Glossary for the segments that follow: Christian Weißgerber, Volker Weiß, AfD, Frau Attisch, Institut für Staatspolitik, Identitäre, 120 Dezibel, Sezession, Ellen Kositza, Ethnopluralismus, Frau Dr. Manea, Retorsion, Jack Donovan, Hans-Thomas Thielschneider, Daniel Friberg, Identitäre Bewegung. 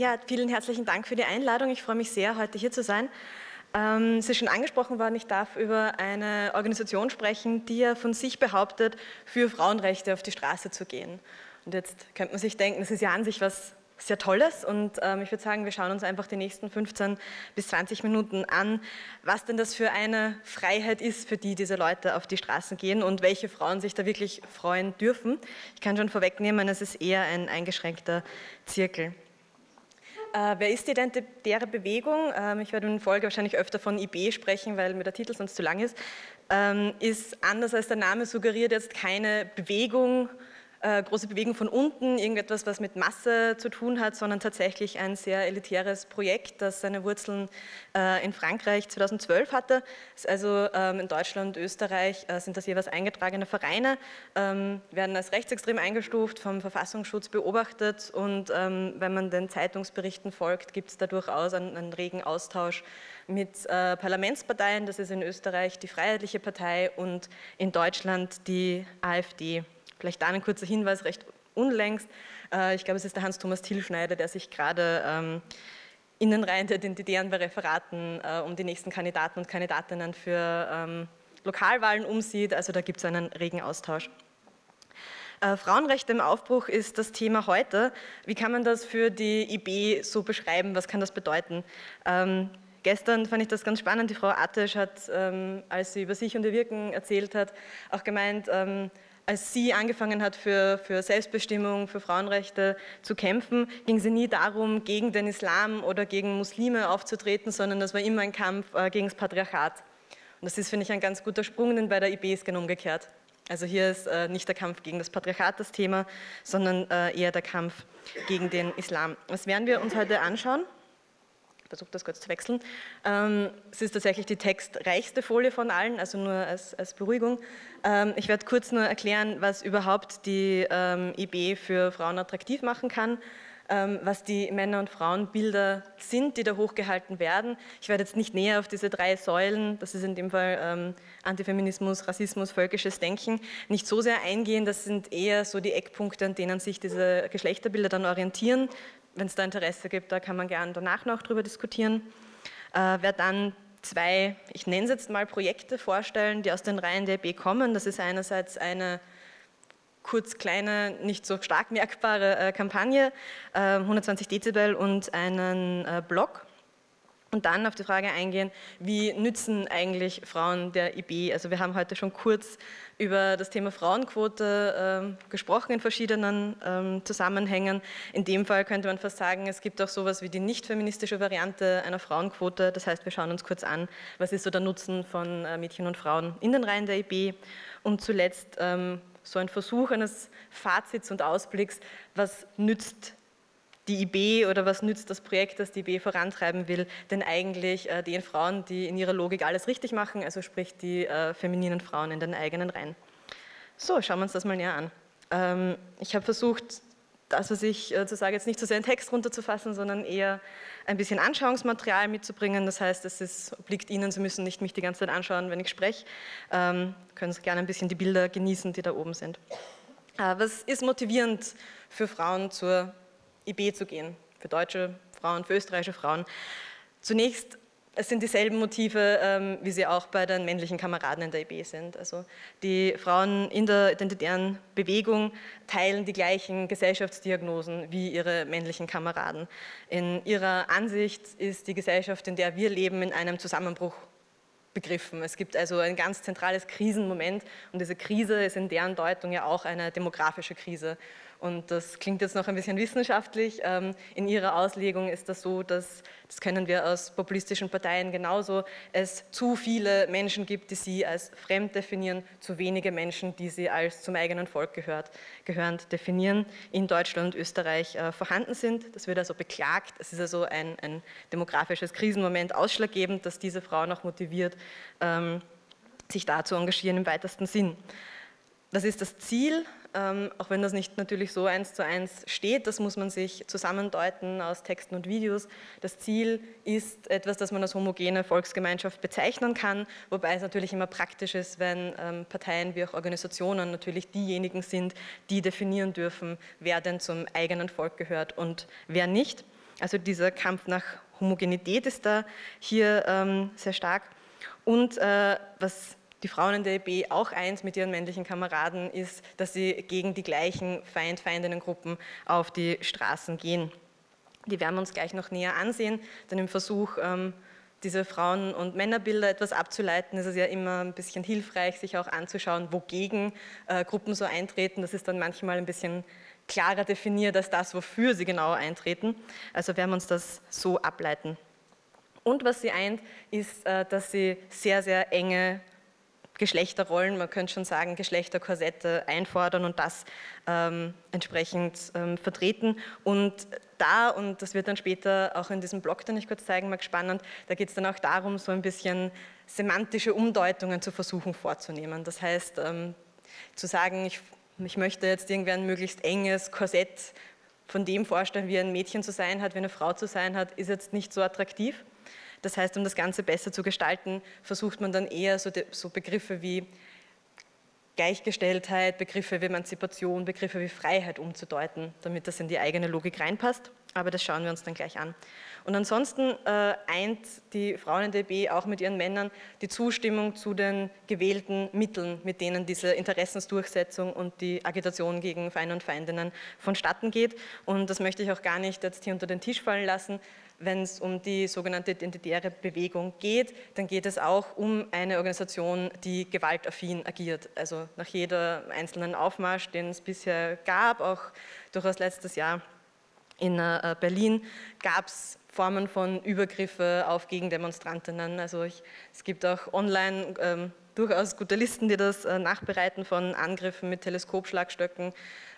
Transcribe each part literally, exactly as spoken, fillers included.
Ja, vielen herzlichen Dank für die Einladung. Ich freue mich sehr, heute hier zu sein. Ähm, es ist schon angesprochen worden, ich darf über eine Organisation sprechen, die ja von sich behauptet, für Frauenrechte auf die Straße zu gehen. Und jetzt könnte man sich denken, das ist ja an sich was sehr Tolles, und ähm, ich würde sagen, wir schauen uns einfach die nächsten fünfzehn bis zwanzig Minuten an, was denn das für eine Freiheit ist, für die diese Leute auf die Straßen gehen und welche Frauen sich da wirklich freuen dürfen. Ich kann schon vorwegnehmen, es ist eher ein eingeschränkter Zirkel. Äh, wer ist die Identitäre Bewegung? Ähm, ich werde in Folge wahrscheinlich öfter von I B sprechen, weil mir der Titel sonst zu lang ist. Ähm, ist anders als der Name suggeriert jetzt keine Bewegung, Äh, große Bewegung von unten, irgendetwas, was mit Masse zu tun hat, sondern tatsächlich ein sehr elitäres Projekt, das seine Wurzeln äh, in Frankreich zweitausendzwölf hatte. Also ähm, in Deutschland und Österreich äh, sind das jeweils eingetragene Vereine, ähm, werden als rechtsextrem eingestuft, vom Verfassungsschutz beobachtet, und ähm, wenn man den Zeitungsberichten folgt, gibt es da durchaus einen, einen regen Austausch mit äh, Parlamentsparteien. Das ist in Österreich die Freiheitliche Partei und in Deutschland die AfD. Vielleicht da ein kurzer Hinweis, recht unlängst. Ich glaube, es ist der Hans-Thomas Thielschneider, der sich gerade in den Reihen der Identitären bei Referaten um die nächsten Kandidaten und Kandidatinnen für Lokalwahlen umsieht. Also da gibt es einen regen Austausch. Äh, Frauenrechte im Aufbruch ist das Thema heute. Wie kann man das für die I B so beschreiben? Was kann das bedeuten? Ähm, Gestern fand ich das ganz spannend. Die Frau Attisch hat, ähm, als sie über sich und ihr Wirken erzählt hat, auch gemeint, ähm, als sie angefangen hat, für, für Selbstbestimmung, für Frauenrechte zu kämpfen, ging sie nie darum, gegen den Islam oder gegen Muslime aufzutreten, sondern das war immer ein Kampf äh, gegen das Patriarchat. Und das ist, finde ich, ein ganz guter Sprung, denn bei der I B ist genau umgekehrt. Also hier ist äh, nicht der Kampf gegen das Patriarchat das Thema, sondern äh, eher der Kampf gegen den Islam. Das werden wir uns heute anschauen. Ich versuche das kurz zu wechseln. Es ist tatsächlich die textreichste Folie von allen, also nur als, als Beruhigung. Ich werde kurz nur erklären, was überhaupt die I B für Frauen attraktiv machen kann, was die Männer- und Frauenbilder sind, die da hochgehalten werden. Ich werde jetzt nicht näher auf diese drei Säulen, das ist in dem Fall Antifeminismus, Rassismus, völkisches Denken, nicht so sehr eingehen. Das sind eher so die Eckpunkte, an denen sich diese Geschlechterbilder dann orientieren. Wenn es da Interesse gibt, da kann man gerne danach noch drüber diskutieren. Äh, wer dann zwei, ich nenne es jetzt mal Projekte vorstellen, die aus den Reihen der I B kommen. Das ist einerseits eine kurz kleine, nicht so stark merkbare äh, Kampagne, äh, hundertzwanzig Dezibel und einen äh, Blog. Und dann auf die Frage eingehen, wie nützen eigentlich Frauen der I B? Also wir haben heute schon kurz über das Thema Frauenquote äh, gesprochen in verschiedenen ähm, Zusammenhängen. In dem Fall könnte man fast sagen, es gibt auch sowas wie die nicht-feministische Variante einer Frauenquote. Das heißt, wir schauen uns kurz an, was ist so der Nutzen von äh, Mädchen und Frauen in den Reihen der I B. Und zuletzt ähm, so ein Versuch eines Fazits und Ausblicks, was nützt die I B oder was nützt das Projekt, das die I B vorantreiben will, denn eigentlich äh, den Frauen, die in ihrer Logik alles richtig machen, also sprich die äh, femininen Frauen in den eigenen Reihen. So, schauen wir uns das mal näher an. Ähm, ich habe versucht, das, was ich äh, zu sagen, jetzt nicht so sehr in Text runterzufassen, sondern eher ein bisschen Anschauungsmaterial mitzubringen. Das heißt, es ist, obliegt Ihnen, Sie müssen nicht mich die ganze Zeit anschauen, wenn ich spreche. Ähm, können Sie gerne ein bisschen die Bilder genießen, die da oben sind. Äh, was ist motivierend für Frauen zur I B zu gehen, für deutsche Frauen, für österreichische Frauen? Zunächst, es sind dieselben Motive, ähm, wie sie auch bei den männlichen Kameraden in der I B sind. Also die Frauen in der identitären Bewegung teilen die gleichen Gesellschaftsdiagnosen wie ihre männlichen Kameraden. In ihrer Ansicht ist die Gesellschaft, in der wir leben, in einem Zusammenbruch begriffen. Es gibt also ein ganz zentrales Krisenmoment, und diese Krise ist in deren Deutung ja auch eine demografische Krise. Und das klingt jetzt noch ein bisschen wissenschaftlich. In ihrer Auslegung ist das so, dass, das kennen wir aus populistischen Parteien genauso, es zu viele Menschen gibt, die sie als fremd definieren, zu wenige Menschen, die sie als zum eigenen Volk gehört, gehörend definieren, in Deutschland und Österreich vorhanden sind. Das wird also beklagt. Es ist also ein, ein demografisches Krisenmoment ausschlaggebend, dass diese Frau noch motiviert, sich da zu engagieren im weitesten Sinn. Das ist das Ziel, ähm, auch wenn das nicht natürlich so eins zu eins steht, das muss man sich zusammendeuten aus Texten und Videos. Das Ziel ist etwas, das man als homogene Volksgemeinschaft bezeichnen kann, wobei es natürlich immer praktisch ist, wenn ähm, Parteien wie auch Organisationen natürlich diejenigen sind, die definieren dürfen, wer denn zum eigenen Volk gehört und wer nicht. Also dieser Kampf nach Homogenität ist da hier ähm, sehr stark. Und äh, was die Frauen in der E B auch eins mit ihren männlichen Kameraden ist, dass sie gegen die gleichen Feind, Feindinnengruppen auf die Straßen gehen. Die werden wir uns gleich noch näher ansehen, denn im Versuch, ähm, diese Frauen- und Männerbilder etwas abzuleiten, ist es ja immer ein bisschen hilfreich, sich auch anzuschauen, wogegen äh, Gruppen so eintreten. Das ist dann manchmal ein bisschen klarer definiert als das, wofür sie genau eintreten. Also werden wir uns das so ableiten. Und was sie eint, ist, äh, dass sie sehr, sehr enge Geschlechterrollen, man könnte schon sagen Geschlechterkorsette einfordern und das ähm, entsprechend ähm, vertreten. Und da, und das wird dann später auch in diesem Blog, den ich kurz zeigen mag, spannend, da geht es dann auch darum, so ein bisschen semantische Umdeutungen zu versuchen vorzunehmen. Das heißt, ähm, zu sagen, ich, ich möchte jetzt irgendwie ein möglichst enges Korsett von dem vorstellen, wie ein Mädchen zu sein hat, wie eine Frau zu sein hat, ist jetzt nicht so attraktiv. Das heißt, um das Ganze besser zu gestalten, versucht man dann eher so, de, so Begriffe wie Gleichgestelltheit, Begriffe wie Emanzipation, Begriffe wie Freiheit umzudeuten, damit das in die eigene Logik reinpasst. Aber das schauen wir uns dann gleich an. Und ansonsten äh, eint die Frauen in der E B auch mit ihren Männern die Zustimmung zu den gewählten Mitteln, mit denen diese Interessensdurchsetzung und die Agitation gegen Feinde und Feindinnen vonstatten geht. Und das möchte ich auch gar nicht jetzt hier unter den Tisch fallen lassen. Wenn es um die sogenannte identitäre Bewegung geht, dann geht es auch um eine Organisation, die gewaltaffin agiert. Also nach jeder einzelnen Aufmarsch, den es bisher gab, auch durchaus letztes Jahr in Berlin, gab es Formen von Übergriffe auf Gegendemonstrantinnen. Also ich, es gibt auch online ähm, durchaus gute Listen, die das äh, nachbereiten von Angriffen mit Teleskopschlagstöcken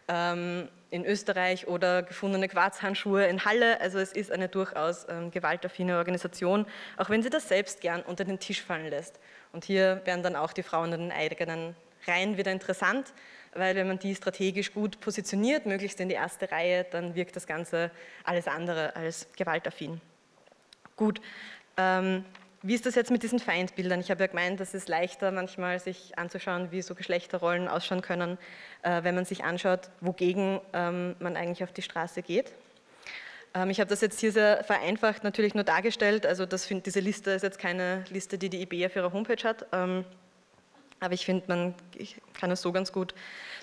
ähm, in Österreich oder gefundene Quarzhandschuhe in Halle. Also es ist eine durchaus ähm, gewaltaffine Organisation, auch wenn sie das selbst gern unter den Tisch fallen lässt. Und hier werden dann auch die Frauen in den eigenen Reihen wieder interessant, weil wenn man die strategisch gut positioniert, möglichst in die erste Reihe, dann wirkt das Ganze alles andere als gewaltaffin. Gut. Ähm, Wie ist das jetzt mit diesen Feindbildern? Ich habe ja gemeint, das ist leichter manchmal, sich anzuschauen, wie so Geschlechterrollen ausschauen können, äh, wenn man sich anschaut, wogegen ähm, man eigentlich auf die Straße geht. Ähm, ich habe das jetzt hier sehr vereinfacht natürlich nur dargestellt. Also das find, diese Liste ist jetzt keine Liste, die die I B auf ihrer Homepage hat. Ähm, aber ich finde, man ich kann es so ganz gut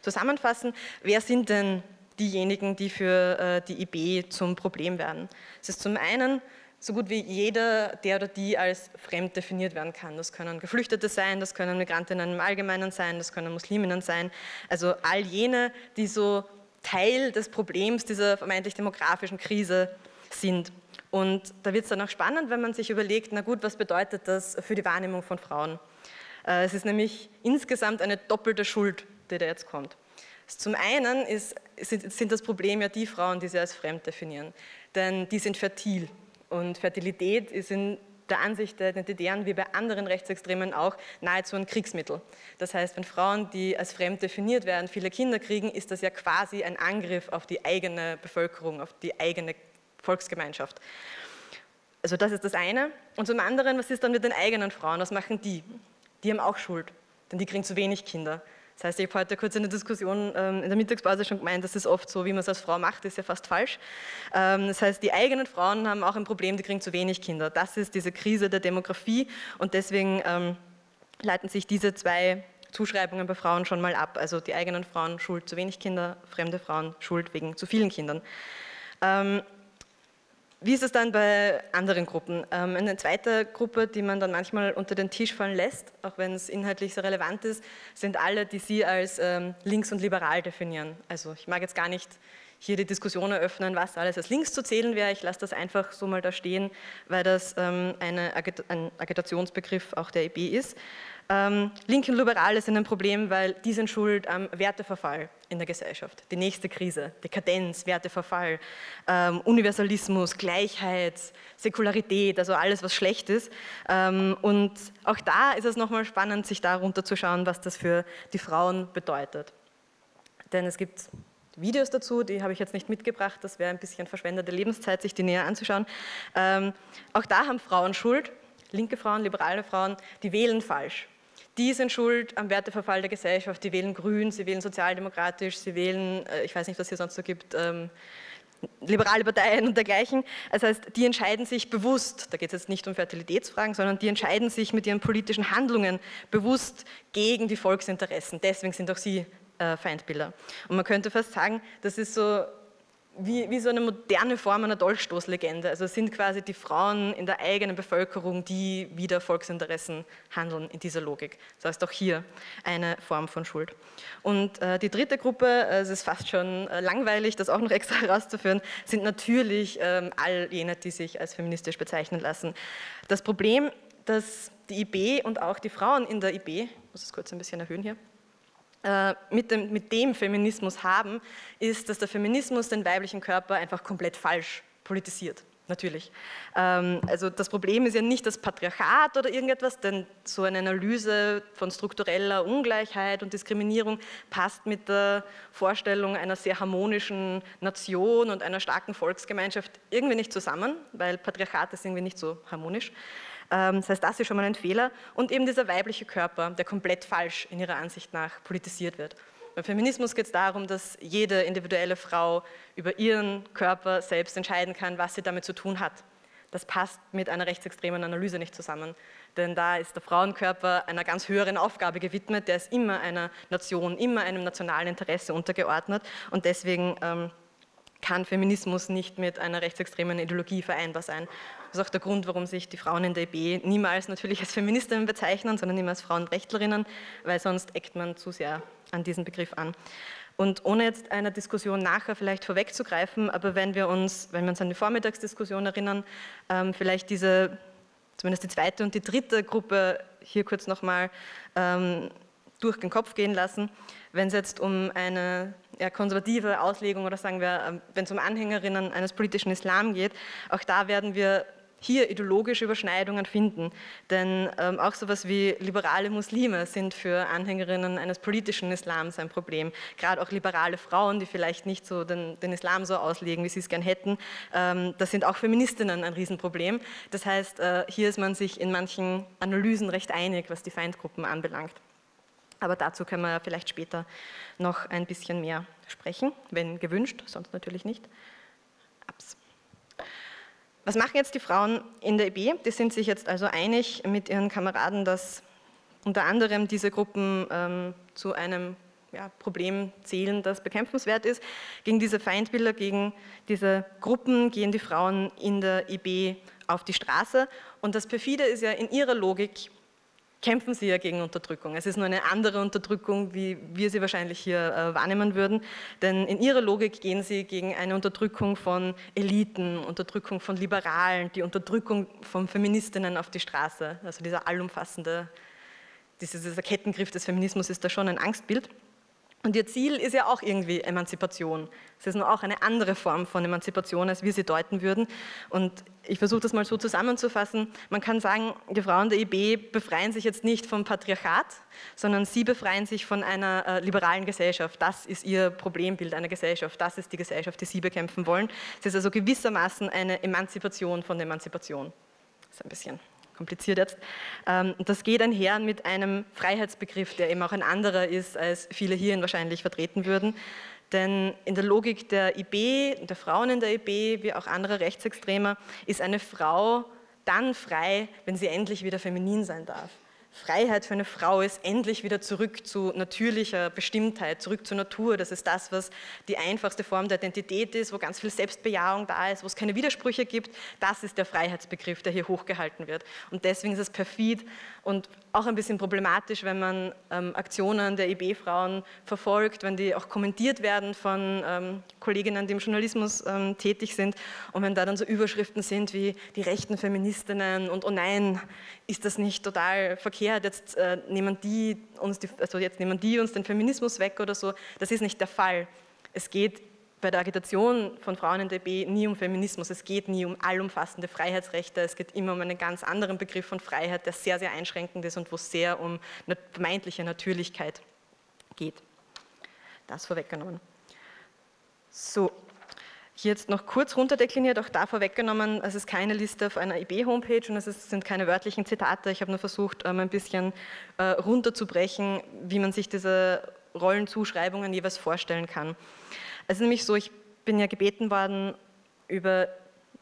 zusammenfassen. Wer sind denn diejenigen, die für äh, die I B zum Problem werden? Es ist zum einen so gut wie jeder, der oder die als fremd definiert werden kann. Das können Geflüchtete sein, das können Migrantinnen im Allgemeinen sein, das können Musliminnen sein. Also all jene, die so Teil des Problems dieser vermeintlich demografischen Krise sind. Und da wird es dann auch spannend, wenn man sich überlegt, na gut, was bedeutet das für die Wahrnehmung von Frauen? Es ist nämlich insgesamt eine doppelte Schuld, die da jetzt kommt. Zum einen ist, sind, sind das Problem ja die Frauen, die sie als fremd definieren, denn die sind fertil. Und Fertilität ist in der Ansicht der Identitären wie bei anderen Rechtsextremen auch nahezu ein Kriegsmittel. Das heißt, wenn Frauen, die als fremd definiert werden, viele Kinder kriegen, ist das ja quasi ein Angriff auf die eigene Bevölkerung, auf die eigene Volksgemeinschaft. Also das ist das eine. Und zum anderen, was ist dann mit den eigenen Frauen? Was machen die? Die haben auch Schuld, denn die kriegen zu wenig Kinder. Das heißt, ich habe heute kurz in der Diskussion ähm, in der Mittagspause schon gemeint, das ist oft so, wie man es als Frau macht, ist ja fast falsch. Ähm, das heißt, die eigenen Frauen haben auch ein Problem, die kriegen zu wenig Kinder. Das ist diese Krise der Demografie und deswegen ähm, leiten sich diese zwei Zuschreibungen bei Frauen schon mal ab. Also die eigenen Frauen schuld zu wenig Kinder, fremde Frauen schuld wegen zu vielen Kindern. Ähm, Wie ist es dann bei anderen Gruppen? Eine zweite Gruppe, die man dann manchmal unter den Tisch fallen lässt, auch wenn es inhaltlich sehr relevant ist, sind alle, die Sie als links und liberal definieren. Also ich mag jetzt gar nicht hier die Diskussion eröffnen, was alles als links zu zählen wäre. Ich lasse das einfach so mal da stehen, weil das eine Agit- ein Agitationsbegriff auch der E B ist. Ähm, Linke und Liberale sind ein Problem, weil die sind schuld am Werteverfall in der Gesellschaft. Die nächste Krise, Dekadenz, Werteverfall, ähm, Universalismus, Gleichheit, Säkularität, also alles, was schlecht ist. Ähm, und auch da ist es nochmal spannend, sich darunter zu schauen, was das für die Frauen bedeutet. Denn es gibt Videos dazu, die habe ich jetzt nicht mitgebracht, das wäre ein bisschen verschwendete Lebenszeit, sich die näher anzuschauen. Ähm, auch da haben Frauen Schuld, linke Frauen, liberale Frauen, die wählen falsch. Die sind schuld am Werteverfall der Gesellschaft, die wählen grün, sie wählen sozialdemokratisch, sie wählen, ich weiß nicht, was es hier sonst so gibt, liberale Parteien und dergleichen. Das heißt, die entscheiden sich bewusst, da geht es jetzt nicht um Fertilitätsfragen, sondern die entscheiden sich mit ihren politischen Handlungen bewusst gegen die Volksinteressen. Deswegen sind auch sie äh, Feindbilder. Und man könnte fast sagen, das ist so wie, wie so eine moderne Form einer Dolchstoßlegende. Also es sind quasi die Frauen in der eigenen Bevölkerung, die wider Volksinteressen handeln in dieser Logik. Das heißt auch hier eine Form von Schuld. Und äh, die dritte Gruppe, äh, es ist fast schon äh, langweilig, das auch noch extra herauszuführen, sind natürlich ähm, all jene, die sich als feministisch bezeichnen lassen. Das Problem, dass die I B und auch die Frauen in der I B, ich muss es kurz ein bisschen erhöhen hier, Mit dem, mit dem Feminismus haben, ist, dass der Feminismus den weiblichen Körper einfach komplett falsch politisiert, natürlich. Also das Problem ist ja nicht das Patriarchat oder irgendetwas, denn so eine Analyse von struktureller Ungleichheit und Diskriminierung passt mit der Vorstellung einer sehr harmonischen Nation und einer starken Volksgemeinschaft irgendwie nicht zusammen, weil Patriarchat ist irgendwie nicht so harmonisch. Das heißt, das ist schon mal ein Fehler. Und eben dieser weibliche Körper, der komplett falsch in ihrer Ansicht nach politisiert wird. Beim Feminismus geht es darum, dass jede individuelle Frau über ihren Körper selbst entscheiden kann, was sie damit zu tun hat. Das passt mit einer rechtsextremen Analyse nicht zusammen. Denn da ist der Frauenkörper einer ganz höheren Aufgabe gewidmet, der ist immer einer Nation, immer einem nationalen Interesse untergeordnet. Und deswegen ähm, kann Feminismus nicht mit einer rechtsextremen Ideologie vereinbar sein. Das ist auch der Grund, warum sich die Frauen in der I B niemals natürlich als Feministinnen bezeichnen, sondern immer als Frauenrechtlerinnen, weil sonst eckt man zu sehr an diesen Begriff an. Und ohne jetzt einer Diskussion nachher vielleicht vorwegzugreifen, aber wenn wir uns, wenn wir uns an die Vormittagsdiskussion erinnern, vielleicht diese, zumindest die zweite und die dritte Gruppe hier kurz nochmal durch den Kopf gehen lassen, wenn es jetzt um eine ja, konservative Auslegung oder sagen wir, wenn es um Anhängerinnen eines politischen Islam geht, auch da werden wir hier ideologische Überschneidungen finden, denn ähm, auch sowas wie liberale Muslime sind für Anhängerinnen eines politischen Islams ein Problem. Gerade auch liberale Frauen, die vielleicht nicht so den, den Islam so auslegen, wie sie es gern hätten, ähm, das sind auch Feministinnen ein Riesenproblem. Das heißt, äh, hier ist man sich in manchen Analysen recht einig, was die Feindgruppen anbelangt. Aber dazu können wir vielleicht später noch ein bisschen mehr sprechen, wenn gewünscht, sonst natürlich nicht. Ups. Was machen jetzt die Frauen in der I B? Die sind sich jetzt also einig mit ihren Kameraden, dass unter anderem diese Gruppen ähm, zu einem ja, Problem zählen, das bekämpfenswert ist. Gegen diese Feindbilder, gegen diese Gruppen gehen die Frauen in der I B auf die Straße. Und das Perfide ist ja in ihrer Logik, kämpfen sie ja gegen Unterdrückung. Es ist nur eine andere Unterdrückung, wie wir sie wahrscheinlich hier äh, wahrnehmen würden, denn in ihrer Logik gehen sie gegen eine Unterdrückung von Eliten, Unterdrückung von Liberalen, die Unterdrückung von Feministinnen auf die Straße. Also dieser allumfassende, dieses, dieser Kettengriff des Feminismus ist da schon ein Angstbild. Und ihr Ziel ist ja auch irgendwie Emanzipation. Es ist nur auch eine andere Form von Emanzipation, als wir sie deuten würden. Und ich versuche das mal so zusammenzufassen. Man kann sagen, die Frauen der I B befreien sich jetzt nicht vom Patriarchat, sondern sie befreien sich von einer äh, liberalen Gesellschaft. Das ist ihr Problembild einer Gesellschaft. Das ist die Gesellschaft, die sie bekämpfen wollen. Es ist also gewissermaßen eine Emanzipation von Emanzipation. Das ist ein bisschen kompliziert jetzt. Das geht einher mit einem Freiheitsbegriff, der eben auch ein anderer ist, als viele hierin wahrscheinlich vertreten würden. Denn in der Logik der I B, der Frauen in der I B, wie auch anderer Rechtsextremer, ist eine Frau dann frei, wenn sie endlich wieder feminin sein darf. Freiheit für eine Frau ist endlich wieder zurück zu natürlicher Bestimmtheit, zurück zur Natur. Das ist das, was die einfachste Form der Identität ist, wo ganz viel Selbstbejahung da ist, wo es keine Widersprüche gibt. Das ist der Freiheitsbegriff, der hier hochgehalten wird. Und deswegen ist es perfid und auch ein bisschen problematisch, wenn man ähm, Aktionen der I B-Frauen verfolgt, wenn die auch kommentiert werden von ähm, Kolleginnen, die im Journalismus ähm, tätig sind. Und wenn da dann so Überschriften sind wie die rechten Feministinnen und oh nein, ist das nicht total verkehrt, jetzt, äh, nehmen die uns die, also jetzt nehmen die uns den Feminismus weg oder so. Das ist nicht der Fall. Es geht bei der Agitation von Frauen in der I B nie um Feminismus, es geht nie um allumfassende Freiheitsrechte, es geht immer um einen ganz anderen Begriff von Freiheit, der sehr, sehr einschränkend ist und wo es sehr um eine vermeintliche Natürlichkeit geht. Das vorweggenommen. So, hier jetzt noch kurz runterdekliniert, auch da vorweggenommen, es ist keine Liste auf einer I B-Homepage und es ist, sind keine wörtlichen Zitate, ich habe nur versucht, ein bisschen runterzubrechen, wie man sich diese Rollenzuschreibungen jeweils vorstellen kann. Es ist nämlich so, ich bin ja gebeten worden, über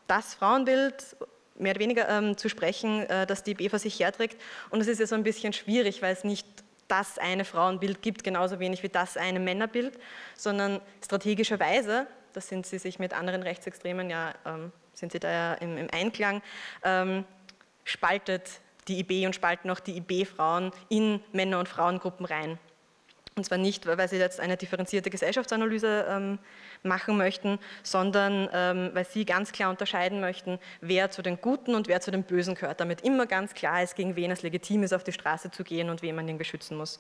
das Frauenbild mehr oder weniger ähm, zu sprechen, äh, das die B V sich herträgt. Und es ist ja so ein bisschen schwierig, weil es nicht das eine Frauenbild gibt, genauso wenig wie das eine Männerbild, sondern strategischerweise, da sind sie sich mit anderen Rechtsextremen, ja, ähm, sind sie da ja im, im Einklang, ähm, spaltet die I B und spalten auch die I B-Frauen in Männer- und Frauengruppen rein. Und zwar nicht, weil sie jetzt eine differenzierte Gesellschaftsanalyse ähm, machen möchten, sondern ähm, weil sie ganz klar unterscheiden möchten, wer zu den Guten und wer zu den Bösen gehört, damit immer ganz klar ist, gegen wen es legitim ist, auf die Straße zu gehen und wen man irgendwie schützen muss.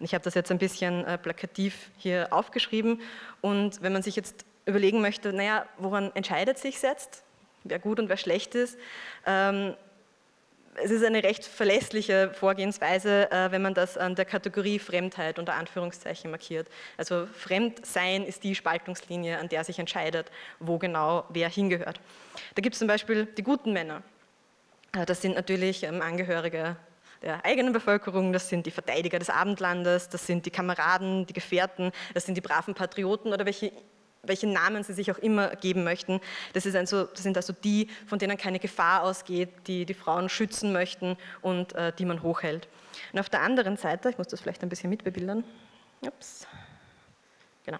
Und ich habe das jetzt ein bisschen äh, plakativ hier aufgeschrieben. Und wenn man sich jetzt überlegen möchte, naja, woran entscheidet sich jetzt, wer gut und wer schlecht ist, ähm, es ist eine recht verlässliche Vorgehensweise, wenn man das an der Kategorie Fremdheit unter Anführungszeichen markiert. Also Fremdsein ist die Spaltungslinie, an der sich entscheidet, wo genau wer hingehört. Da gibt es zum Beispiel die guten Männer. Das sind natürlich Angehörige der eigenen Bevölkerung, das sind die Verteidiger des Abendlandes, das sind die Kameraden, die Gefährten, das sind die braven Patrioten oder welche welchen Namen sie sich auch immer geben möchten. Das, ist also, das sind also die, von denen keine Gefahr ausgeht, die die Frauen schützen möchten und äh, die man hochhält. Und auf der anderen Seite, ich muss das vielleicht ein bisschen mitbebildern, ups. Genau.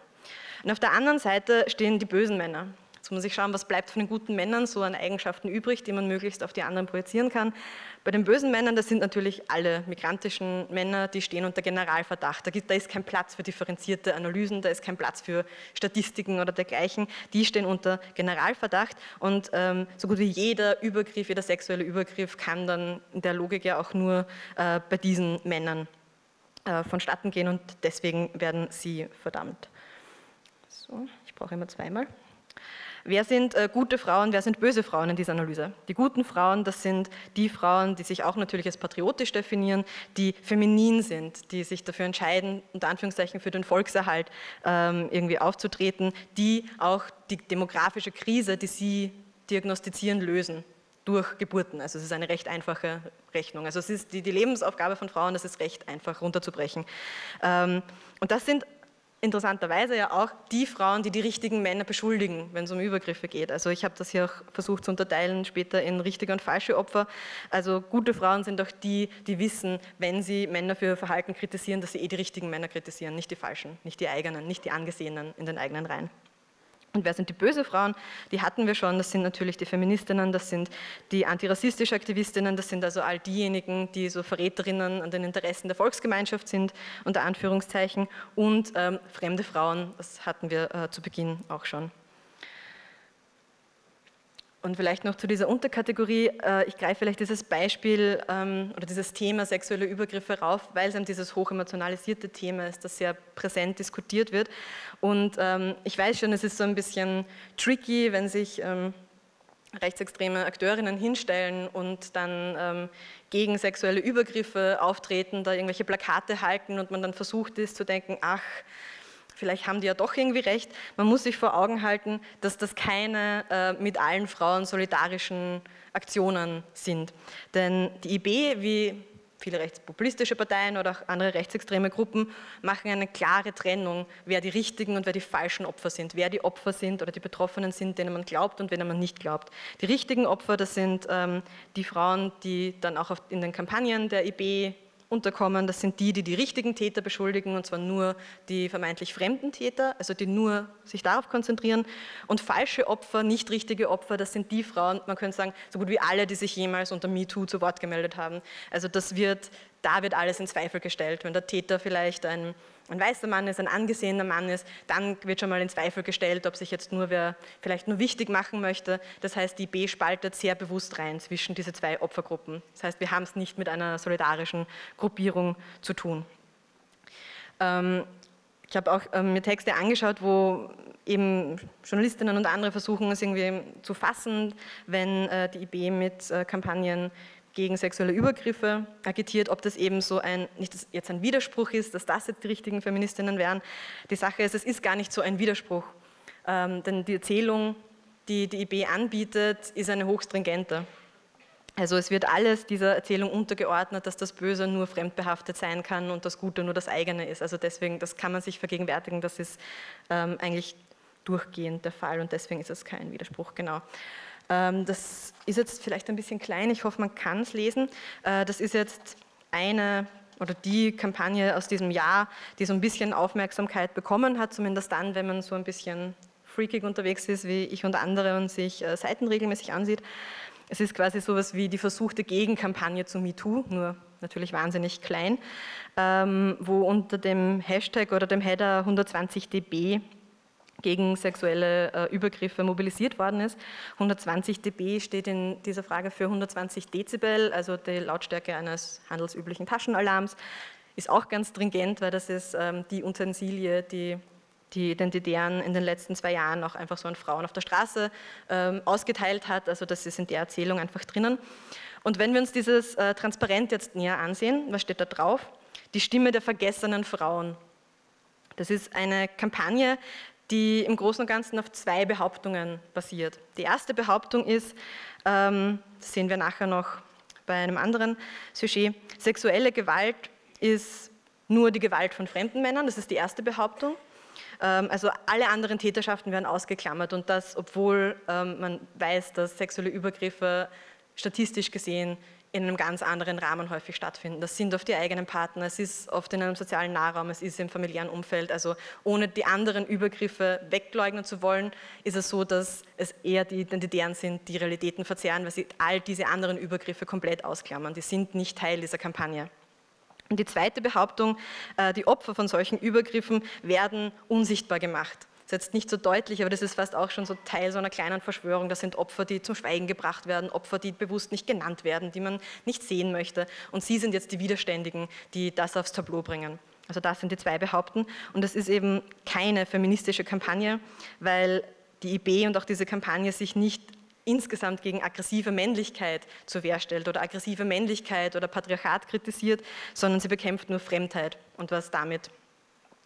Und auf der anderen Seite stehen die bösen Männer. Jetzt muss man sich schauen, was bleibt von den guten Männern so an Eigenschaften übrig, die man möglichst auf die anderen projizieren kann. Bei den bösen Männern, das sind natürlich alle migrantischen Männer, die stehen unter Generalverdacht. Da, gibt, da ist kein Platz für differenzierte Analysen, da ist kein Platz für Statistiken oder dergleichen. Die stehen unter Generalverdacht und ähm, so gut wie jeder Übergriff, jeder sexuelle Übergriff kann dann in der Logik ja auch nur äh, bei diesen Männern äh, vonstatten gehen und deswegen werden sie verdammt. So, ich brauche immer zweimal. Wer sind äh, gute Frauen, wer sind böse Frauen in dieser Analyse? Die guten Frauen, das sind die Frauen, die sich auch natürlich als patriotisch definieren, die feminin sind, die sich dafür entscheiden, unter Anführungszeichen für den Volkserhalt ähm, irgendwie aufzutreten, die auch die demografische Krise, die sie diagnostizieren, lösen durch Geburten. Also es ist eine recht einfache Rechnung. Also es ist die, die Lebensaufgabe von Frauen, das ist recht einfach runterzubrechen. Ähm, und das sind interessanterweise ja auch die Frauen, die die richtigen Männer beschuldigen, wenn es um Übergriffe geht. Also ich habe das hier auch versucht zu unterteilen später in richtige und falsche Opfer. Also gute Frauen sind auch die, die wissen, wenn sie Männer für ihr Verhalten kritisieren, dass sie eh die richtigen Männer kritisieren, nicht die falschen, nicht die eigenen, nicht die angesehenen in den eigenen Reihen. Und wer sind die böse Frauen? Die hatten wir schon, das sind natürlich die Feministinnen, das sind die antirassistische Aktivistinnen, das sind also all diejenigen, die so Verräterinnen an den Interessen der Volksgemeinschaft sind, unter Anführungszeichen, und ähm, fremde Frauen, das hatten wir äh, zu Beginn auch schon. Und vielleicht noch zu dieser Unterkategorie, äh, ich greife vielleicht dieses Beispiel ähm, oder dieses Thema sexuelle Übergriffe rauf, weil es eben dieses hochemotionalisierte Thema ist, das sehr präsent diskutiert wird. Und ähm, ich weiß schon, es ist so ein bisschen tricky, wenn sich ähm, rechtsextreme Akteurinnen hinstellen und dann ähm, gegen sexuelle Übergriffe auftreten, da irgendwelche Plakate halten und man dann versucht ist zu denken, ach, vielleicht haben die ja doch irgendwie recht. Man muss sich vor Augen halten, dass das keine äh, mit allen Frauen solidarischen Aktionen sind. Denn die I B, wie viele rechtspopulistische Parteien oder auch andere rechtsextreme Gruppen, machen eine klare Trennung, wer die richtigen und wer die falschen Opfer sind. Wer die Opfer sind oder die Betroffenen sind, denen man glaubt und denen man nicht glaubt. Die richtigen Opfer, das sind ähm, die Frauen, die dann auch in den Kampagnen der I B unterkommen, das sind die, die die richtigen Täter beschuldigen, und zwar nur die vermeintlich fremden Täter, also die nur sich darauf konzentrieren. Und falsche Opfer, nicht richtige Opfer, das sind die Frauen, man könnte sagen, so gut wie alle, die sich jemals unter MeToo zu Wort gemeldet haben. Also das wird, da wird alles in Zweifel gestellt. Wenn der Täter vielleicht ein, ein weißer Mann ist, ein angesehener Mann ist, dann wird schon mal in Zweifel gestellt, ob sich jetzt nur wer vielleicht nur wichtig machen möchte. Das heißt, die I B spaltet sehr bewusst rein zwischen diese zwei Opfergruppen. Das heißt, wir haben es nicht mit einer solidarischen Gruppierung zu tun. Ähm, ich habe auch ähm, mir Texte angeschaut, wo eben Journalistinnen und andere versuchen, es irgendwie zu fassen, wenn äh, die I B mit äh, Kampagnen gegen sexuelle Übergriffe agitiert, ob das eben so ein, nicht dass jetzt ein Widerspruch ist, dass das jetzt die richtigen Feministinnen wären. Die Sache ist, es ist gar nicht so ein Widerspruch, ähm, denn die Erzählung, die die I B anbietet, ist eine hochstringente. Also es wird alles dieser Erzählung untergeordnet, dass das Böse nur fremdbehaftet sein kann und das Gute nur das eigene ist. Also deswegen, das kann man sich vergegenwärtigen, das ist ähm, eigentlich durchgehend der Fall und deswegen ist es kein Widerspruch, genau. Das ist jetzt vielleicht ein bisschen klein, ich hoffe, man kann es lesen. Das ist jetzt eine oder die Kampagne aus diesem Jahr, die so ein bisschen Aufmerksamkeit bekommen hat, zumindest dann, wenn man so ein bisschen freakig unterwegs ist, wie ich und andere, und sich Seiten regelmäßig ansieht. Es ist quasi sowas wie die versuchte Gegenkampagne zu MeToo, nur natürlich wahnsinnig klein, wo unter dem Hashtag oder dem Header hundertzwanzig D B gegen sexuelle äh, Übergriffe mobilisiert worden ist. hundertzwanzig D B steht in dieser Frage für hundertzwanzig Dezibel, also die Lautstärke eines handelsüblichen Taschenalarms. Ist auch ganz stringent, weil das ist ähm, die Utensilie, die die Identitären in den letzten zwei Jahren auch einfach so an Frauen auf der Straße ähm, ausgeteilt hat. Also das ist in der Erzählung einfach drinnen. Und wenn wir uns dieses äh, Transparent jetzt näher ansehen, was steht da drauf? Die Stimme der vergessenen Frauen. Das ist eine Kampagne, die im Großen und Ganzen auf zwei Behauptungen basiert. Die erste Behauptung ist, ähm, das sehen wir nachher noch bei einem anderen Sujet, sexuelle Gewalt ist nur die Gewalt von fremden Männern, das ist die erste Behauptung. Ähm, also alle anderen Täterschaften werden ausgeklammert und das, obwohl ähm, man weiß, dass sexuelle Übergriffe statistisch gesehen in einem ganz anderen Rahmen häufig stattfinden. Das sind oft die eigenen Partner, es ist oft in einem sozialen Nahraum, es ist im familiären Umfeld. Also ohne die anderen Übergriffe wegleugnen zu wollen, ist es so, dass es eher die Identitären sind, die Realitäten verzerren, weil sie all diese anderen Übergriffe komplett ausklammern. Die sind nicht Teil dieser Kampagne. Und die zweite Behauptung, die Opfer von solchen Übergriffen werden unsichtbar gemacht. Das ist jetzt nicht so deutlich, aber das ist fast auch schon so Teil so einer kleinen Verschwörung. Das sind Opfer, die zum Schweigen gebracht werden, Opfer, die bewusst nicht genannt werden, die man nicht sehen möchte. Und sie sind jetzt die Widerständigen, die das aufs Tableau bringen. Also das sind die zwei Behaupten. Und das ist eben keine feministische Kampagne, weil die I B und auch diese Kampagne sich nicht insgesamt gegen aggressive Männlichkeit zur Wehr stellt oder aggressive Männlichkeit oder Patriarchat kritisiert, sondern sie bekämpft nur Fremdheit und was damit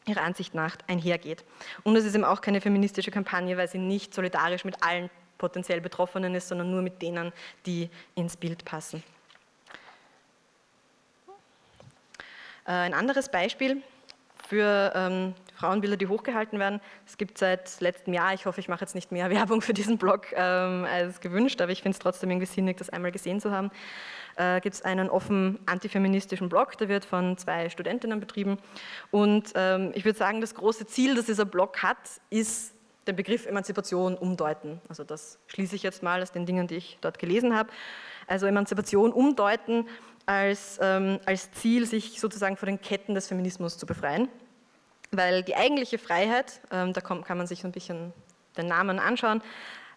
ihrer Ansicht nach einhergeht. Und es ist eben auch keine feministische Kampagne, weil sie nicht solidarisch mit allen potenziell Betroffenen ist, sondern nur mit denen, die ins Bild passen. Äh, ein anderes Beispiel für ähm, Frauenbilder, die hochgehalten werden. Es gibt seit letztem Jahr, ich hoffe, ich mache jetzt nicht mehr Werbung für diesen Blog ähm, als gewünscht, aber ich finde es trotzdem irgendwie sinnig, das einmal gesehen zu haben. Äh, gibt es einen offen antifeministischen Blog, der wird von zwei Studentinnen betrieben. Und ähm, ich würde sagen, das große Ziel, das dieser Blog hat, ist den Begriff Emanzipation umdeuten. Also das schließe ich jetzt mal aus den Dingen, die ich dort gelesen habe. Also Emanzipation umdeuten als, ähm, als Ziel, sich sozusagen von den Ketten des Feminismus zu befreien. Weil die eigentliche Freiheit, ähm, da kann man sich so ein bisschen den Namen anschauen,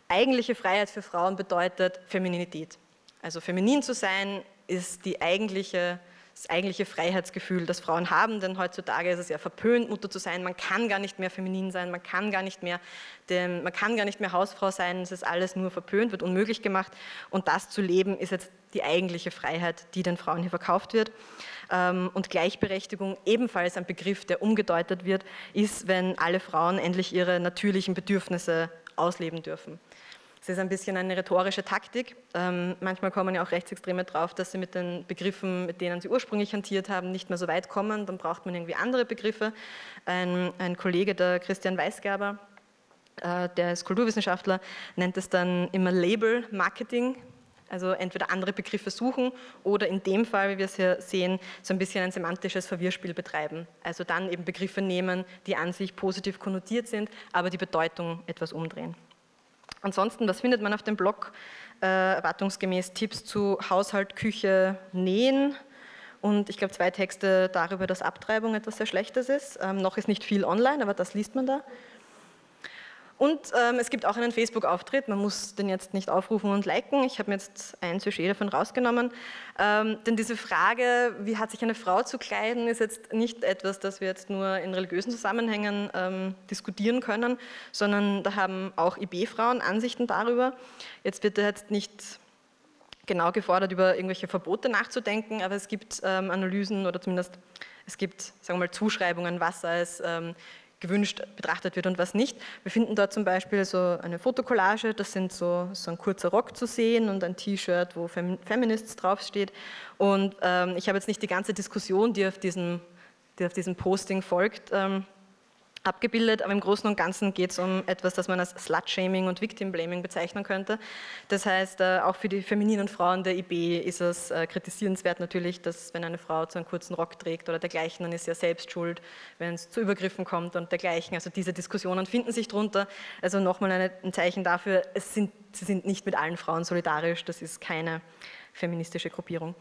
eigentliche Freiheit für Frauen bedeutet Femininität. Also feminin zu sein ist die eigentliche, das eigentliche Freiheitsgefühl, das Frauen haben, denn heutzutage ist es ja verpönt, Mutter zu sein, man kann gar nicht mehr feminin sein, man kann gar nicht mehr, dem, man kann gar nicht mehr Hausfrau sein, es ist alles nur verpönt, wird unmöglich gemacht und das zu leben ist jetzt die eigentliche Freiheit, die den Frauen hier verkauft wird. Und Gleichberechtigung, ebenfalls ein Begriff, der umgedeutet wird, ist, wenn alle Frauen endlich ihre natürlichen Bedürfnisse ausleben dürfen. Es ist ein bisschen eine rhetorische Taktik. Ähm, manchmal kommen ja auch Rechtsextreme drauf, dass sie mit den Begriffen, mit denen sie ursprünglich hantiert haben, nicht mehr so weit kommen. Dann braucht man irgendwie andere Begriffe. Ein, ein Kollege, der Christian Weißgerber, äh, der ist Kulturwissenschaftler, nennt es dann immer Label-Marketing. Also entweder andere Begriffe suchen oder in dem Fall, wie wir es hier sehen, so ein bisschen ein semantisches Verwirrspiel betreiben. Also dann eben Begriffe nehmen, die an sich positiv konnotiert sind, aber die Bedeutung etwas umdrehen. Ansonsten, was findet man auf dem Blog? Äh, erwartungsgemäß Tipps zu Haushalt, Küche, Nähen und ich glaube zwei Texte darüber, dass Abtreibung etwas sehr Schlechtes ist. Ähm, noch ist nicht viel online, aber das liest man da. Und ähm, es gibt auch einen Facebook-Auftritt, man muss den jetzt nicht aufrufen und liken, ich habe mir jetzt ein Sujet davon rausgenommen, ähm, denn diese Frage, wie hat sich eine Frau zu kleiden, ist jetzt nicht etwas, das wir jetzt nur in religiösen Zusammenhängen ähm, diskutieren können, sondern da haben auch I B-Frauen Ansichten darüber. Jetzt wird da jetzt nicht genau gefordert, über irgendwelche Verbote nachzudenken, aber es gibt ähm, Analysen oder zumindest es gibt, sagen wir mal, Zuschreibungen, was als ähm, gewünscht betrachtet wird und was nicht. Wir finden dort zum Beispiel so eine Fotokollage, das sind so, so ein kurzer Rock zu sehen und ein T-Shirt, wo Fem Feminists draufsteht. Und ähm, ich habe jetzt nicht die ganze Diskussion, die auf diesem, die auf diesem Posting folgt, ähm, abgebildet, aber im Großen und Ganzen geht es um etwas, das man als Slut-Shaming und Victim-Blaming bezeichnen könnte. Das heißt, auch für die femininen Frauen der I B ist es kritisierenswert natürlich, dass wenn eine Frau zu einem kurzen Rock trägt oder dergleichen, dann ist sie ja selbst schuld, wenn es zu Übergriffen kommt und dergleichen. Also diese Diskussionen finden sich drunter. Also nochmal ein Zeichen dafür, es sind, sie sind nicht mit allen Frauen solidarisch, das ist keine feministische Gruppierung.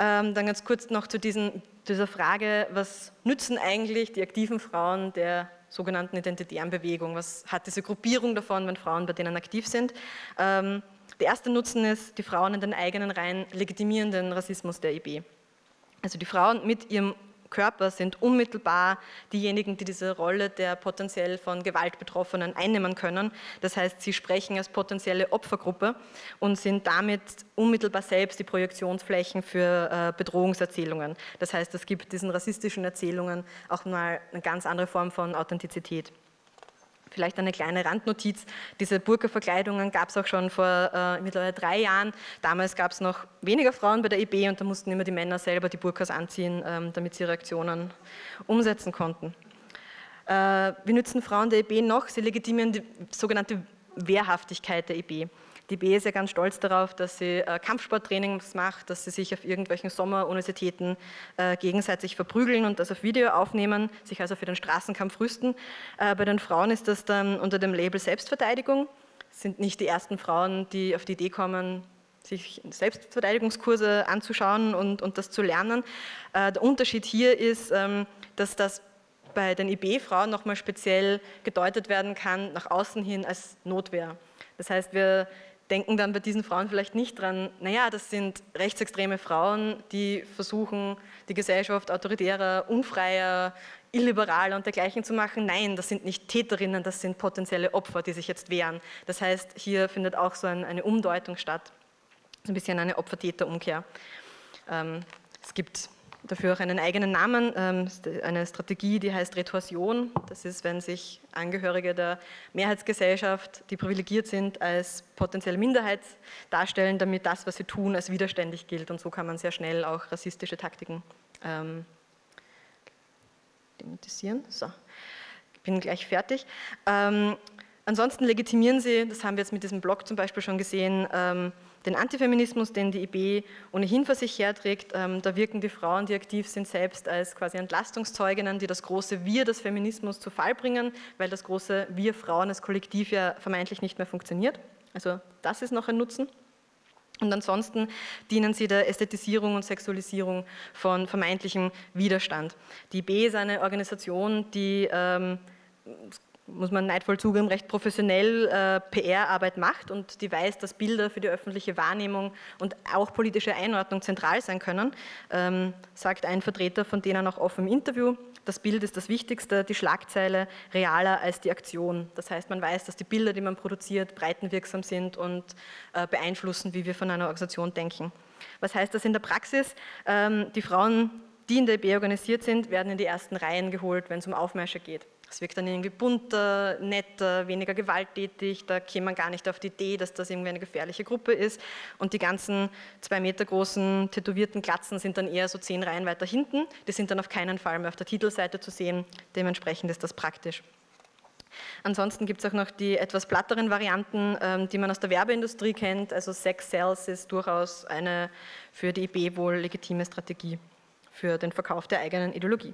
Ähm, dann ganz kurz noch zu diesen, dieser Frage, was nützen eigentlich die aktiven Frauen der sogenannten identitären Bewegung? Was hat diese Gruppierung davon, wenn Frauen bei denen aktiv sind? Ähm, der erste Nutzen ist, die Frauen in den eigenen Reihen legitimieren den Rassismus der I B. Also die Frauen mit ihrem Körper sind unmittelbar diejenigen, die diese Rolle der potenziell von Gewalt Betroffenen einnehmen können. Das heißt, sie sprechen als potenzielle Opfergruppe und sind damit unmittelbar selbst die Projektionsflächen für äh, Bedrohungserzählungen. Das heißt, es gibt diesen rassistischen Erzählungen auch mal eine ganz andere Form von Authentizität. Vielleicht eine kleine Randnotiz, diese Burka-Verkleidungen gab es auch schon vor äh, mittlerweile drei Jahren. Damals gab es noch weniger Frauen bei der I B und da mussten immer die Männer selber die Burkas anziehen, ähm, damit sie ihre Aktionen umsetzen konnten. Äh, wie nützen Frauen der I B noch? Sie legitimieren die sogenannte Wehrhaftigkeit der I B. Die I B ist ja ganz stolz darauf, dass sie äh, Kampfsporttrainings macht, dass sie sich auf irgendwelchen Sommeruniversitäten äh, gegenseitig verprügeln und das auf Video aufnehmen, sich also für den Straßenkampf rüsten. Äh, bei den Frauen ist das dann unter dem Label Selbstverteidigung. Es sind nicht die ersten Frauen, die auf die Idee kommen, sich Selbstverteidigungskurse anzuschauen und, und das zu lernen. Äh, der Unterschied hier ist, ähm, dass das bei den I B-Frauen nochmal speziell gedeutet werden kann, nach außen hin als Notwehr. Das heißt, wir denken dann bei diesen Frauen vielleicht nicht dran, naja, das sind rechtsextreme Frauen, die versuchen, die Gesellschaft autoritärer, unfreier, illiberaler und dergleichen zu machen. Nein, das sind nicht Täterinnen, das sind potenzielle Opfer, die sich jetzt wehren. Das heißt, hier findet auch so ein, eine Umdeutung statt, so ein bisschen eine Opfer-Täter-Umkehr. Ähm, es gibt dafür auch einen eigenen Namen, eine Strategie, die heißt Retorsion. Das ist, wenn sich Angehörige der Mehrheitsgesellschaft, die privilegiert sind, als potenzielle Minderheit darstellen, damit das, was sie tun, als widerständig gilt. Und so kann man sehr schnell auch rassistische Taktiken ähm, thematisieren. So, ich bin gleich fertig. Ähm, ansonsten legitimieren sie, das haben wir jetzt mit diesem Blog zum Beispiel schon gesehen, ähm, den Antifeminismus, den die I B ohnehin vor sich herträgt, ähm, da wirken die Frauen, die aktiv sind, selbst als quasi Entlastungszeuginnen, die das große Wir des Feminismus zu Fall bringen, weil das große Wir Frauen als Kollektiv ja vermeintlich nicht mehr funktioniert. Also das ist noch ein Nutzen. Und ansonsten dienen sie der Ästhetisierung und Sexualisierung von vermeintlichem Widerstand. Die I B ist eine Organisation, die ähm, muss man neidvoll zugeben, recht professionell äh, P R-Arbeit macht und die weiß, dass Bilder für die öffentliche Wahrnehmung und auch politische Einordnung zentral sein können, ähm, sagt ein Vertreter von denen auch offen im Interview. Das Bild ist das Wichtigste, die Schlagzeile realer als die Aktion. Das heißt, man weiß, dass die Bilder, die man produziert, breitenwirksam sind und äh, beeinflussen, wie wir von einer Organisation denken. Was heißt das in der Praxis? Ähm, die Frauen, die in der I B organisiert sind, werden in die ersten Reihen geholt, wenn es um Aufmärsche geht. Es wirkt dann irgendwie bunter, netter, weniger gewalttätig, da käme man gar nicht auf die Idee, dass das irgendwie eine gefährliche Gruppe ist. Und die ganzen zwei Meter großen, tätowierten Glatzen sind dann eher so zehn Reihen weiter hinten. Die sind dann auf keinen Fall mehr auf der Titelseite zu sehen, dementsprechend ist das praktisch. Ansonsten gibt es auch noch die etwas platteren Varianten, die man aus der Werbeindustrie kennt. Also Sex Sales ist durchaus eine für die I B wohl legitime Strategie für den Verkauf der eigenen Ideologie.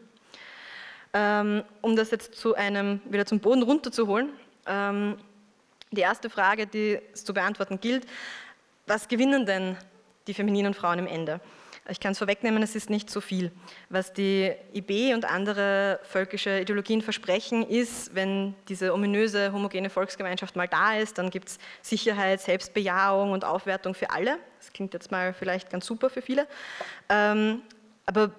Um das jetzt zu einem, wieder zum Boden runterzuholen, die erste Frage, die es zu beantworten gilt, was gewinnen denn die femininen Frauen im Ende? Ich kann es vorwegnehmen, es ist nicht so viel. Was die I B und andere völkische Ideologien versprechen, ist, wenn diese ominöse, homogene Volksgemeinschaft mal da ist, dann gibt es Sicherheit, Selbstbejahung und Aufwertung für alle. Das klingt jetzt mal vielleicht ganz super für viele. Aber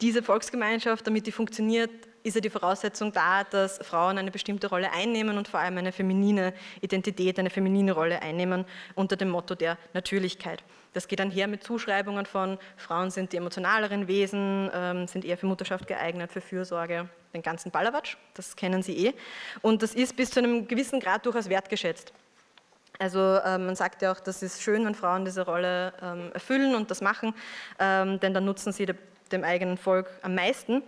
diese Volksgemeinschaft, damit die funktioniert, ist ja die Voraussetzung da, dass Frauen eine bestimmte Rolle einnehmen und vor allem eine feminine Identität, eine feminine Rolle einnehmen unter dem Motto der Natürlichkeit. Das geht dann her mit Zuschreibungen von Frauen sind die emotionaleren Wesen, ähm, sind eher für Mutterschaft geeignet, für Fürsorge, den ganzen Ballerwatsch, das kennen sie eh. Und das ist bis zu einem gewissen Grad durchaus wertgeschätzt. Also ähm, man sagt ja auch, das ist schön, wenn Frauen diese Rolle ähm, erfüllen und das machen, ähm, denn dann nutzen sie die dem eigenen Volk am meisten.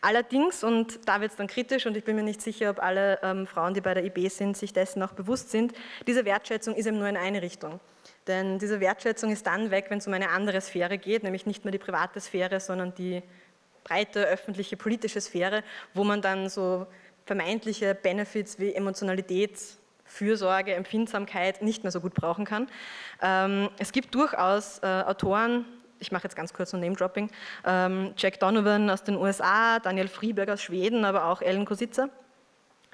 Allerdings, und da wird es dann kritisch, und ich bin mir nicht sicher, ob alle ähm, Frauen, die bei der I B sind, sich dessen auch bewusst sind, diese Wertschätzung ist eben nur in eine Richtung. Denn diese Wertschätzung ist dann weg, wenn es um eine andere Sphäre geht, nämlich nicht mehr die private Sphäre, sondern die breite öffentliche politische Sphäre, wo man dann so vermeintliche Benefits wie Emotionalität, Fürsorge, Empfindsamkeit nicht mehr so gut brauchen kann. Ähm, es gibt durchaus äh, Autoren, ich mache jetzt ganz kurz ein Name-Dropping, ähm, Jack Donovan aus den U S A, Daniel Friberg aus Schweden, aber auch Ellen Kositza,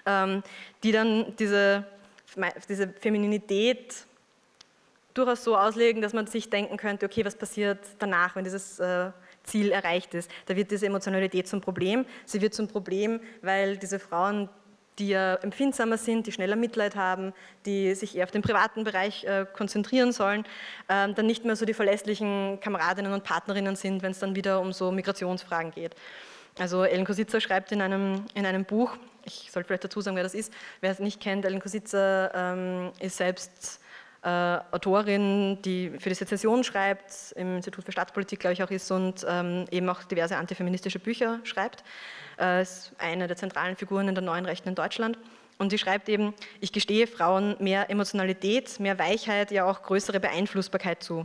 ähm, die dann diese, diese Femininität durchaus so auslegen, dass man sich denken könnte, okay, was passiert danach, wenn dieses äh, Ziel erreicht ist. Da wird diese Emotionalität zum Problem. Sie wird zum Problem, weil diese Frauen, die ja empfindsamer sind, die schneller Mitleid haben, die sich eher auf den privaten Bereich äh, konzentrieren sollen, äh, dann nicht mehr so die verlässlichen Kameradinnen und Partnerinnen sind, wenn es dann wieder um so Migrationsfragen geht. Also Ellen Kositza schreibt in einem, in einem Buch, ich sollte vielleicht dazu sagen, wer das ist, wer es nicht kennt, Ellen Kositza ähm, ist selbst Äh, Autorin, die für die Sezession schreibt, im Institut für Staatspolitik, glaube ich, auch ist und ähm, eben auch diverse antifeministische Bücher schreibt. Äh, ist eine der zentralen Figuren in der neuen Rechten in Deutschland. Und die schreibt eben, ich gestehe Frauen mehr Emotionalität, mehr Weichheit, ja auch größere Beeinflussbarkeit zu.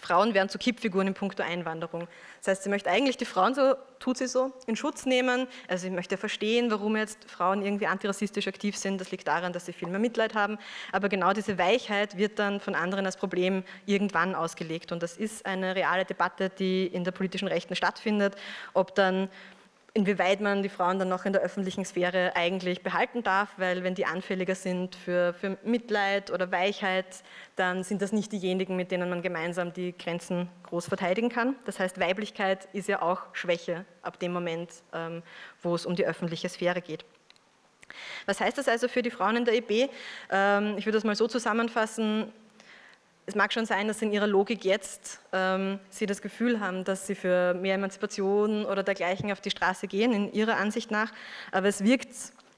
Frauen werden zu Kippfiguren in puncto Einwanderung. Das heißt, sie möchte eigentlich die Frauen, so tut sie so, in Schutz nehmen. Also sie möchte verstehen, warum jetzt Frauen irgendwie antirassistisch aktiv sind. Das liegt daran, dass sie viel mehr Mitleid haben. Aber genau diese Weichheit wird dann von anderen als Problem irgendwann ausgelegt. Und das ist eine reale Debatte, die in der politischen Rechten stattfindet, ob dann, inwieweit man die Frauen dann noch in der öffentlichen Sphäre eigentlich behalten darf, weil wenn die anfälliger sind für, für Mitleid oder Weichheit, dann sind das nicht diejenigen, mit denen man gemeinsam die Grenzen groß verteidigen kann. Das heißt, Weiblichkeit ist ja auch Schwäche ab dem Moment, ähm, wo es um die öffentliche Sphäre geht. Was heißt das also für die Frauen in der I B? Ähm, ich würde das mal so zusammenfassen. Es mag schon sein, dass in ihrer Logik jetzt ähm, sie das Gefühl haben, dass sie für mehr Emanzipation oder dergleichen auf die Straße gehen, in ihrer Ansicht nach. Aber es wirkt,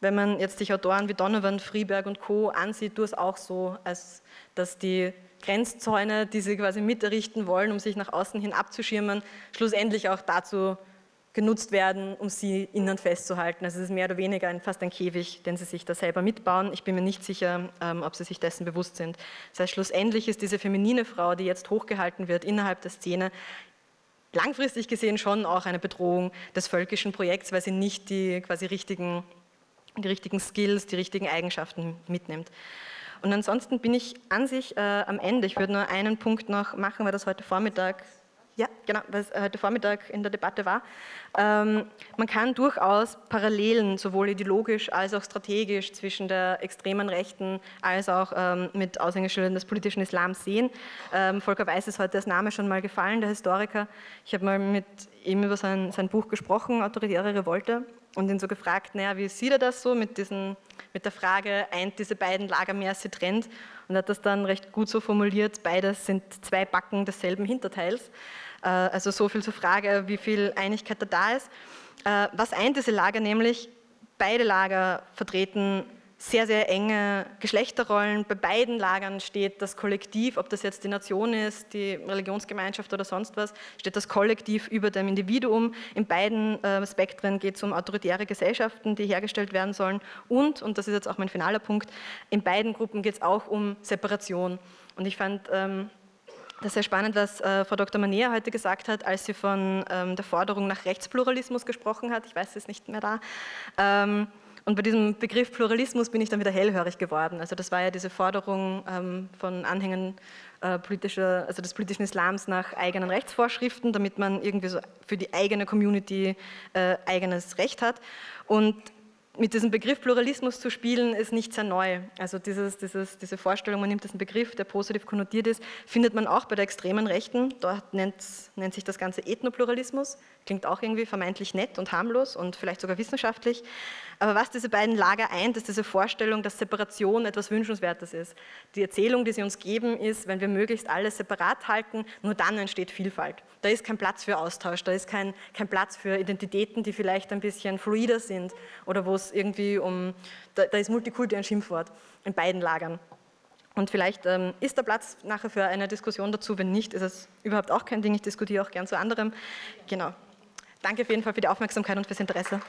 wenn man jetzt sich Autoren wie Donovan, Friberg und Co. ansieht, durchaus auch so, als dass die Grenzzäune, die sie quasi miterrichten wollen, um sich nach außen hin abzuschirmen, schlussendlich auch dazu genutzt werden, um sie innen festzuhalten. Also es ist mehr oder weniger ein, fast ein Käfig, den sie sich da selber mitbauen. Ich bin mir nicht sicher, ähm, ob sie sich dessen bewusst sind. Das heißt, schlussendlich ist diese feminine Frau, die jetzt hochgehalten wird innerhalb der Szene, langfristig gesehen schon auch eine Bedrohung des völkischen Projekts, weil sie nicht die quasi richtigen, die richtigen Skills, die richtigen Eigenschaften mitnimmt. Und ansonsten bin ich an sich äh, am Ende. Ich würde nur einen Punkt noch machen, weil das heute Vormittag... Ja, genau, was heute Vormittag in der Debatte war. Ähm, man kann durchaus Parallelen, sowohl ideologisch als auch strategisch, zwischen der extremen Rechten als auch ähm, mit Aushängeschildern des politischen Islams sehen. Ähm, Volker Weiß ist heute als Name schon mal gefallen, der Historiker. Ich habe mal mit ihm über sein, sein Buch gesprochen, Autoritäre Revolte, und ihn so gefragt, naja, wie sieht er das so mit, diesen, mit der Frage, eint diese beiden Lager mehr, als sie trennt? Und hat das dann recht gut so formuliert, beides sind zwei Backen desselben Hinterteils. Also so viel zur Frage, wie viel Einigkeit da da ist. Was eint diese Lager nämlich? Beide Lager vertreten sehr, sehr enge Geschlechterrollen. Bei beiden Lagern steht das Kollektiv, ob das jetzt die Nation ist, die Religionsgemeinschaft oder sonst was, steht das Kollektiv über dem Individuum. In beiden äh, Spektren geht es um autoritäre Gesellschaften, die hergestellt werden sollen. Und, und das ist jetzt auch mein finaler Punkt, in beiden Gruppen geht es auch um Separation. Und ich fand... Ähm, Das ist sehr spannend, was äh, Frau Doktor Manea heute gesagt hat, als sie von ähm, der Forderung nach Rechtspluralismus gesprochen hat. Ich weiß, sie ist nicht mehr da. Ähm, und bei diesem Begriff Pluralismus bin ich dann wieder hellhörig geworden. Also das war ja diese Forderung ähm, von Anhängern äh, politischer, also des politischen Islams nach eigenen Rechtsvorschriften, damit man irgendwie so für die eigene Community äh, eigenes Recht hat. Und mit diesem Begriff Pluralismus zu spielen, ist nicht sehr neu. Also dieses, dieses, diese Vorstellung, man nimmt diesen Begriff, der positiv konnotiert ist, findet man auch bei der extremen Rechten. Dort nennt, nennt sich das Ganze Ethnopluralismus. Klingt auch irgendwie vermeintlich nett und harmlos und vielleicht sogar wissenschaftlich. Aber was diese beiden Lager eint, ist diese Vorstellung, dass Separation etwas Wünschenswertes ist. Die Erzählung, die sie uns geben, ist, wenn wir möglichst alles separat halten, nur dann entsteht Vielfalt. Da ist kein Platz für Austausch, da ist kein, kein Platz für Identitäten, die vielleicht ein bisschen fluider sind oder wo es irgendwie um, da, da ist Multikulti ein Schimpfwort in beiden Lagern. Und vielleicht ähm, ist der Platz nachher für eine Diskussion dazu, wenn nicht, ist es überhaupt auch kein Ding, ich diskutiere auch gern zu anderem. Genau. Danke auf jeden Fall für die Aufmerksamkeit und fürs Interesse.